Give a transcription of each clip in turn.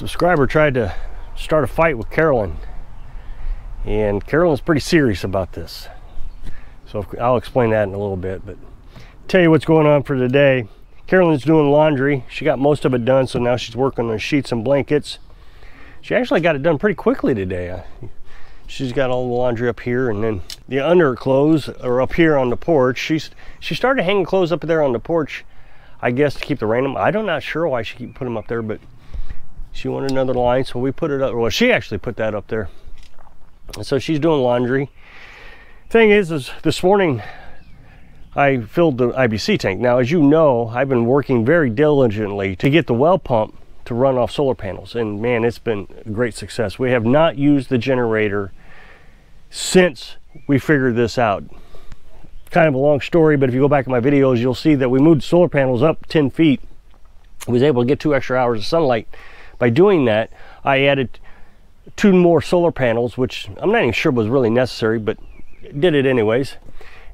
subscriber tried to start a fight with Carolyn, and Carolyn's pretty serious about this, so I'll explain that in a little bit. But tell you what's going on for today. Carolyn's doing laundry. She got most of it done, so now she's working on sheets and blankets. She actually got it done pretty quickly today. She's got all the laundry up here, and then the underclothes are up here on the porch. She started hanging clothes up there on the porch, I guess, to keep the rain on. I'm not sure why she put them up there, but she wanted another line, so we put it up. Well, she actually put that up there. And so she's doing laundry. Thing is this morning I filled the IBC tank. Now, as you know, I've been working very diligently to get the well pump to run off solar panels, and man, it's been a great success. We have not used the generator since we figured this out. Kind of a long story, but if you go back to my videos, you'll see that we moved solar panels up 10 feet. I was able to get 2 extra hours of sunlight. By doing that, I added 2 more solar panels, which I'm not even sure was really necessary, but did it anyways,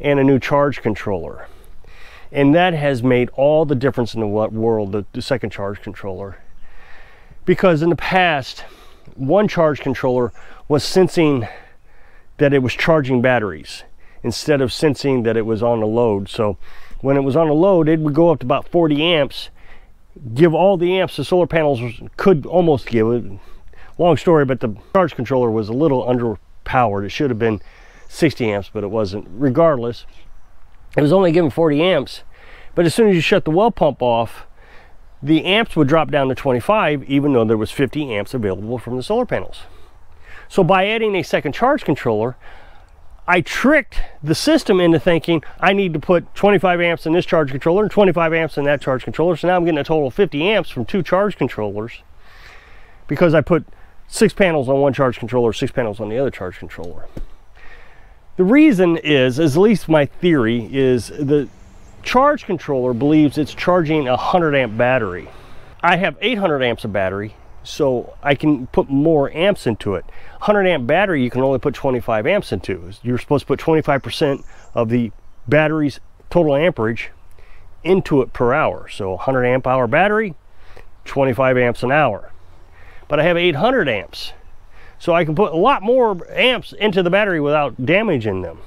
and a new charge controller. And that has made all the difference in the world, the second charge controller. Because in the past, 1 charge controller was sensing that it was charging batteries instead of sensing that it was on a load. So when it was on a load, it would go up to about 40 amps, give all the amps the solar panels could almost give it. Long story, but the charge controller was a little underpowered. It should have been 60 amps, but it wasn't. Regardless, it was only giving 40 amps, but as soon as you shut the well pump off, the amps would drop down to 25, even though there was 50 amps available from the solar panels. So by adding a second charge controller, I tricked the system into thinking I need to put 25 amps in this charge controller and 25 amps in that charge controller. So now I'm getting a total of 50 amps from 2 charge controllers, because I put 6 panels on 1 charge controller, 6 panels on the other charge controller. The reason is at least my theory, is the charge controller believes it's charging a 100 amp battery. I have 800 amps of battery, so I can put more amps into it. 100 amp battery, you can only put 25 amps into. You're supposed to put 25% of the battery's total amperage into it per hour. So 100 amp hour battery, 25 amps an hour. But I have 800 amps. So I can put a lot more amps into the battery without damaging them.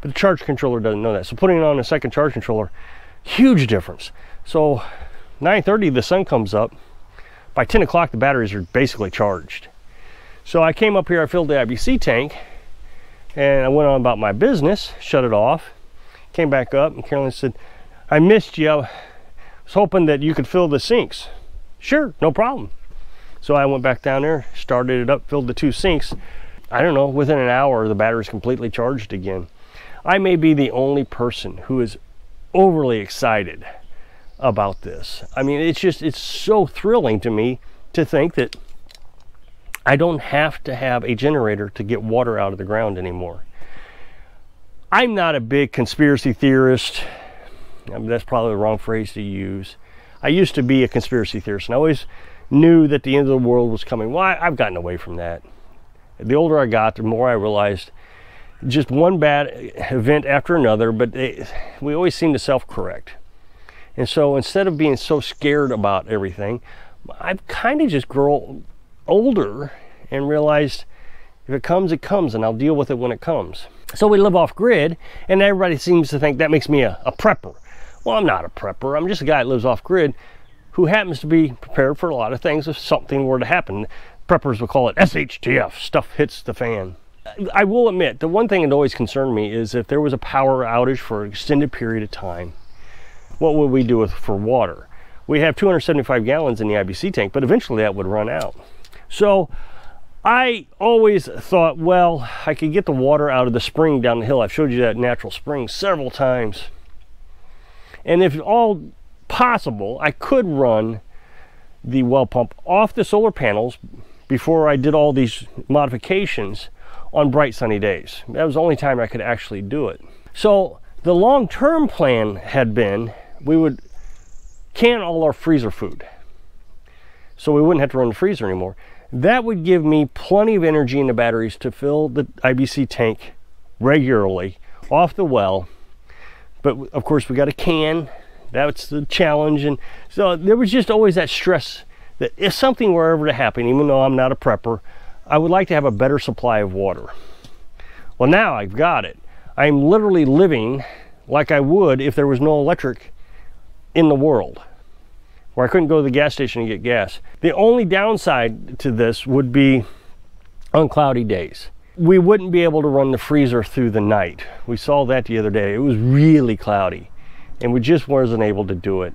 But the charge controller doesn't know that. So putting it on a second charge controller, huge difference. So 9:30, the sun comes up. By 10 o'clock, the batteries are basically charged. So I came up here, I filled the IBC tank, and I went on about my business, shut it off, came back up, and Carolyn said, "I missed you. I was hoping that you could fill the sinks." Sure, no problem. So I went back down there, started it up, filled the 2 sinks. I don't know, within an hour, the battery's completely charged again. I may be the only person who is overly excited about this. I mean, it's so thrilling to me to think that I don't have to have a generator to get water out of the ground anymore. I'm not a big conspiracy theorist. I mean, that's probably the wrong phrase to use. I used to be a conspiracy theorist, and I always knew that the end of the world was coming. Well, I've gotten away from that. The older I got, the more I realized just one bad event after another, but we always seem to self-correct. And so instead of being so scared about everything, I've kind of just grown older and realized if it comes, it comes, and I'll deal with it when it comes. So we live off grid, and everybody seems to think that makes me a prepper. Well, I'm not a prepper. I'm just a guy that lives off grid, who happens to be prepared for a lot of things if something were to happen. Preppers will call it SHTF, stuff hits the fan. I will admit, the one thing that always concerned me is if there was a power outage for an extended period of time, what would we do for water? We have 275 gallons in the IBC tank, but eventually that would run out. So I always thought, well, I could get the water out of the spring down the hill. I've showed you that natural spring several times. And if all possible, I could run the well pump off the solar panels before I did all these modifications on bright sunny days. That was the only time I could actually do it. So the long-term plan had been we would can all our freezer food, so we wouldn't have to run the freezer anymore. That would give me plenty of energy in the batteries to fill the IBC tank regularly off the well. But of course we got a can. That's the challenge. And so there was just always that stress that if something were ever to happen, even though I'm not a prepper, I would like to have a better supply of water. Well, now I've got it. I'm literally living like I would if there was no electric in the world, where I couldn't go to the gas station and get gas. The only downside to this would be on cloudy days. We wouldn't be able to run the freezer through the night. We saw that the other day. It was really cloudy and we just wasn't able to do it.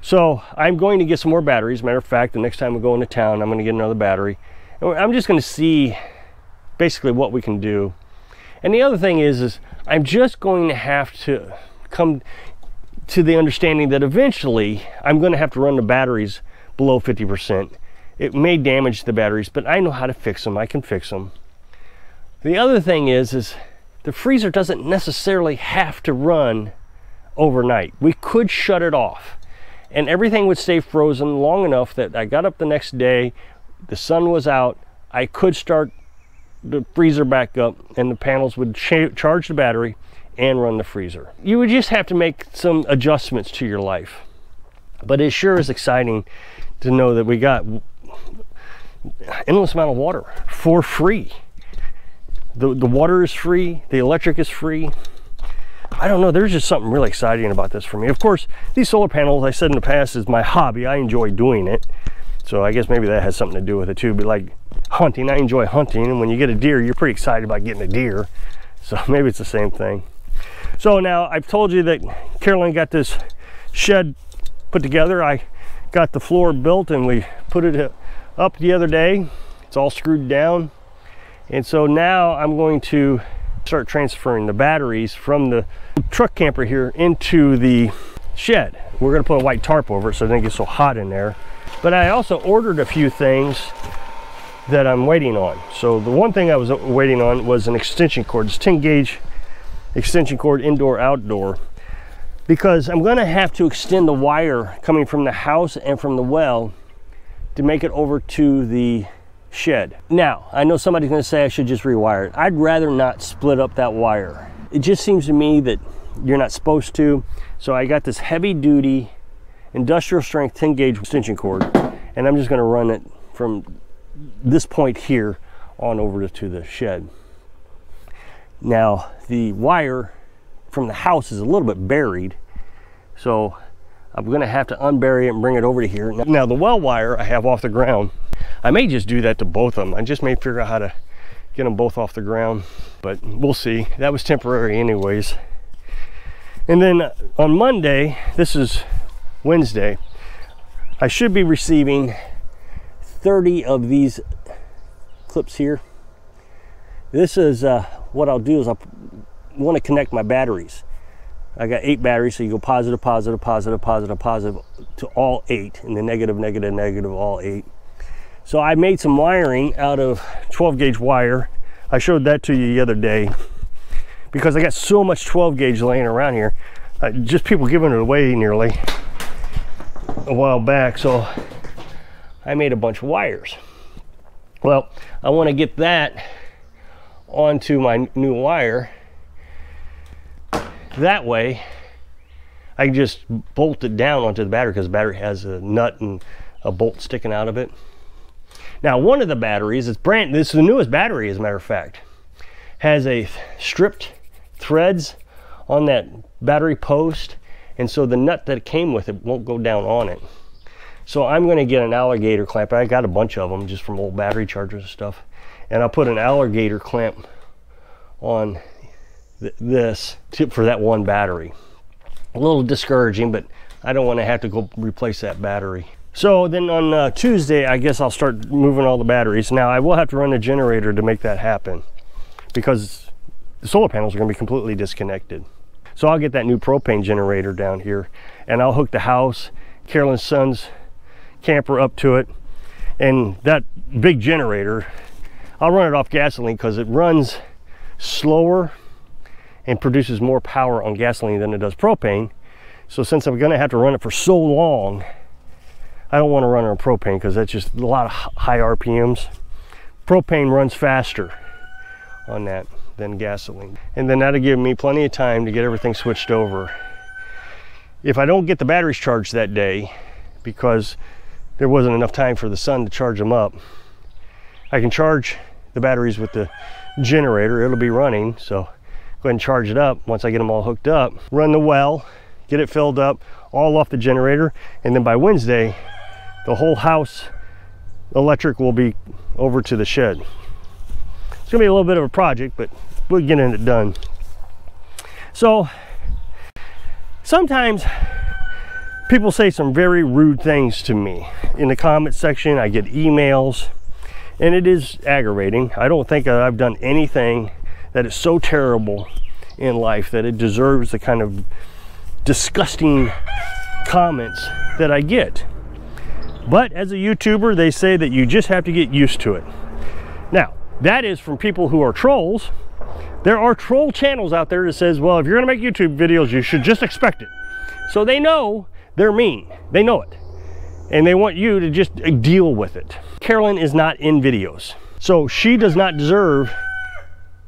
So I'm going to get some more batteries. Matter of fact, the next time we go into town, I'm going to get another battery. I'm just going to see basically what we can do. And the other thing is I'm just going to have to come to the understanding that eventually I'm going to have to run the batteries below 50%. It may damage the batteries, but I know how to fix them. I can fix them. The other thing is the freezer doesn't necessarily have to run overnight. We could shut it off and everything would stay frozen long enough that I got up the next day, the sun was out, I could start the freezer back up and the panels would charge the battery and run the freezer. You would just have to make some adjustments to your life. But it sure is exciting to know that we got an endless amount of water for free. The water is free, the electric is free. I don't know, there's just something really exciting about this for me. Of course, these solar panels, I said in the past, is my hobby. I enjoy doing it. So I guess maybe that has something to do with it too. But like hunting, I enjoy hunting. And when you get a deer, you're pretty excited about getting a deer. So maybe it's the same thing. So now I've told you that Carolyn got this shed put together. I got the floor built and we put it up the other day. It's all screwed down. And so now I'm going to start transferring the batteries from the truck camper here into the shed. We're going to put a white tarp over it so it doesn't get so hot in there. But I also ordered a few things that I'm waiting on. So the one thing I was waiting on was an extension cord. It's 10 gauge extension cord, indoor, outdoor, because I'm going to have to extend the wire coming from the house and from the well to make it over to the shed. Now, I know somebody's going to say I should just rewire it. I'd rather not split up that wire. It just seems to me that you're not supposed to. So I got this heavy duty industrial strength 10 gauge extension cord, and I'm just going to run it from this point here on over to the shed. Now, the wire from the house is a little bit buried, so I'm going to have to unbury it and bring it over to here. Now, the well wire I have off the ground. I may just do that to both of them. I just may figure out how to get them both off the ground, but we'll see. That was temporary anyways. And then on Monday, this is Wednesday, I should be receiving 30 of these clips here. This is what I'll do is I want to connect my batteries. I got 8 batteries, so you go positive, positive, positive, positive, positive to all 8, and then negative, negative, negative, all 8. So I made some wiring out of 12 gauge wire. I showed that to you the other day because I got so much 12 gauge laying around here. Just people giving it away nearly a while back. So I made a bunch of wires. Well, I want to get that onto my new wire. That way I can just bolt it down onto the battery because the battery has a nut and a bolt sticking out of it. Now, one of the batteries is brand new. This is the newest battery, as a matter of fact. Has a stripped threads on that battery post, and so the nut that came with it won't go down on it. So I'm going to get an alligator clamp. I got a bunch of them just from old battery chargers and stuff, and I'll put an alligator clamp on this for that one battery. A little discouraging, but I don't want to have to go replace that battery. So then on Tuesday, I guess I'll start moving all the batteries. Now I will have to run a generator to make that happen because the solar panels are going to be completely disconnected. So I'll get that new propane generator down here and I'll hook the house, Carolyn's son's camper up to it. And that big generator, I'll run it off gasoline because it runs slower and produces more power on gasoline than it does propane. So since I'm going to have to run it for so long, I don't want to run on propane because that's just a lot of high RPMs. Propane runs faster on that than gasoline. And then that'll give me plenty of time to get everything switched over. If I don't get the batteries charged that day, because there wasn't enough time for the sun to charge them up. I can charge the batteries with the generator, it'll be running, so go ahead and charge it up. Once I get them all hooked up, run the well, get it filled up, all off the generator, and then by Wednesday the whole house electric will be over to the shed. It's gonna be a little bit of a project, but we're getting it done. So sometimes people say some very rude things to me in the comment section. I get emails, and it is aggravating. I don't think I've done anything that is so terrible in life that it deserves the kind of disgusting comments that I get. But as a YouTuber, they say that you just have to get used to it. Now, that is from people who are trolls. There are troll channels out there that says, well, if you're gonna make YouTube videos, you should just expect it. So they know they're mean, they know it. And they want you to just deal with it. Carolyn is not in videos, so she does not deserve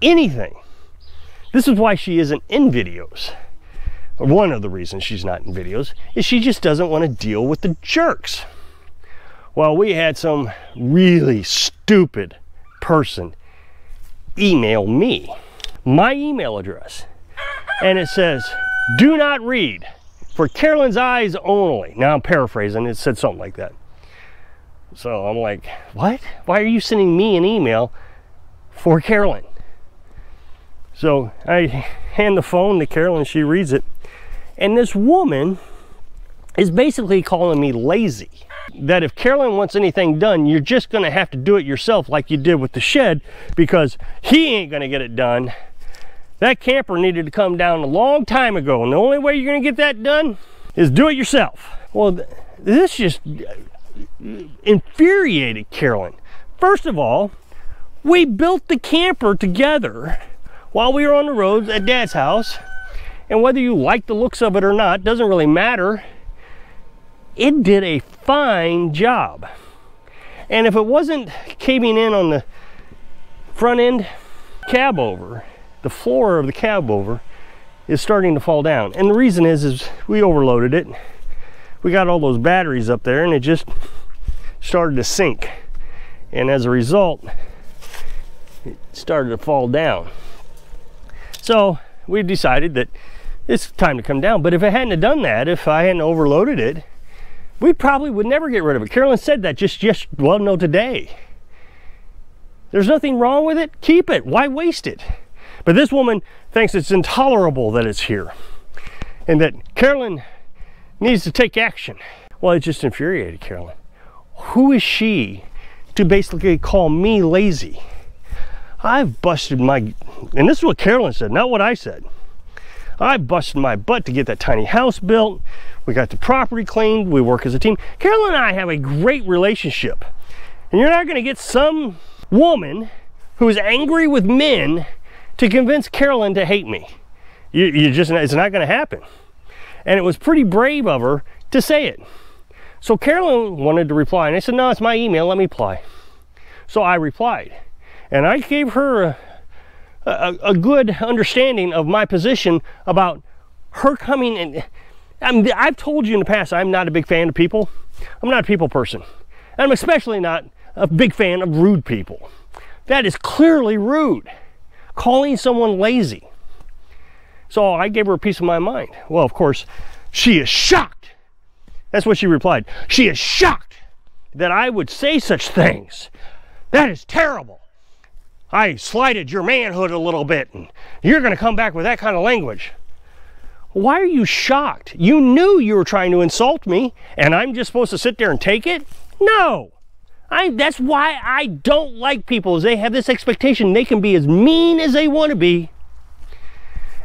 anything. This is why she isn't in videos. One of the reasons she's not in videos is she just doesn't wanna deal with the jerks. Well, we had some really stupid person email me my email address, and it says, "Do not read, for Carolyn's eyes only." Now I'm paraphrasing, it said something like that. So I'm like, what? Why are you sending me an email for Carolyn? So I hand the phone to Carolyn, she reads it, and this woman is basically calling me lazy. That if Carolyn wants anything done, you're just gonna have to do it yourself like you did with the shed, because he ain't gonna get it done. That camper needed to come down a long time ago, and the only way you're gonna get that done is do it yourself. Well, this just infuriated Carolyn. First of all, we built the camper together while we were on the roads at Dad's house, and whether you like the looks of it or not, doesn't really matter. It did a fine job. And if it wasn't caving in on the front end cab over, the floor of the cab over is starting to fall down. And the reason is we overloaded it. We got all those batteries up there and it just started to sink. And as a result, it started to fall down. So we decided that it's time to come down. But if it hadn't have done that, if I hadn't overloaded it, we probably would never get rid of it. Carolyn said that just well, no, today. There's nothing wrong with it. Keep it. Why waste it? But this woman thinks it's intolerable that it's here and that Carolyn needs to take action. Well, it just infuriated Carolyn. Who is she to basically call me lazy? I've busted my, and this is what Carolyn said, not what I said. I busted my butt to get that tiny house built. We got the property cleaned. We work as a team. Carolyn and I have a great relationship. And you're not going to get some woman who is angry with men to convince Carolyn to hate me. You just, it's not going to happen. And it was pretty brave of her to say it. So Carolyn wanted to reply, and I said, no, it's my email. Let me reply. So I replied, and I gave her a good understanding of my position about her coming. And I mean, I've told you in the past, I'm not a big fan of people. I'm not a people person. I'm especially not a big fan of rude people. That is clearly rude, calling someone lazy. So I gave her a piece of my mind. Well, of course, she is shocked. That's what she replied. She is shocked that I would say such things. That is terrible. I slighted your manhood a little bit, and you're going to come back with that kind of language. Why are you shocked? You knew you were trying to insult me, and I'm just supposed to sit there and take it? No. That's why I don't like people, is they have this expectation they can be as mean as they want to be,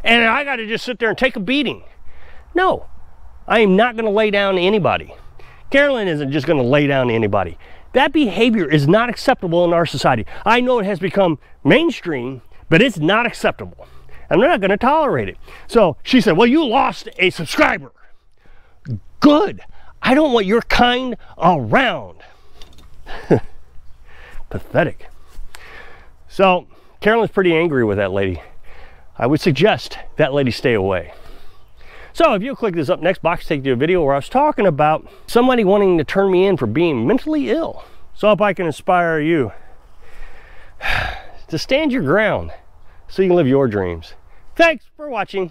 and I got to just sit there and take a beating. No, I am not going to lay down to anybody. Carolyn isn't just going to lay down to anybody. That behavior is not acceptable in our society. I know it has become mainstream, but it's not acceptable. I'm not gonna tolerate it. So she said, well, you lost a subscriber. Good, I don't want your kind around. Pathetic. So Carolyn's pretty angry with that lady. I would suggest that lady stay away. So if you click this up next box, take you to a video where I was talking about somebody wanting to turn me in for being mentally ill. So if I can inspire you to stand your ground so you can live your dreams. Thanks for watching.